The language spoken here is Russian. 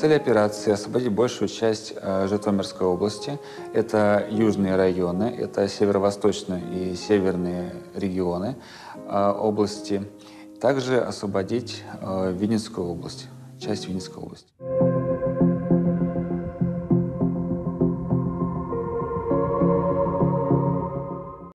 Цель операции – освободить большую часть Житомирской области. Это южные районы, это северо-восточные и северные регионы области. Также освободить Винницкую область, часть Винницкой области.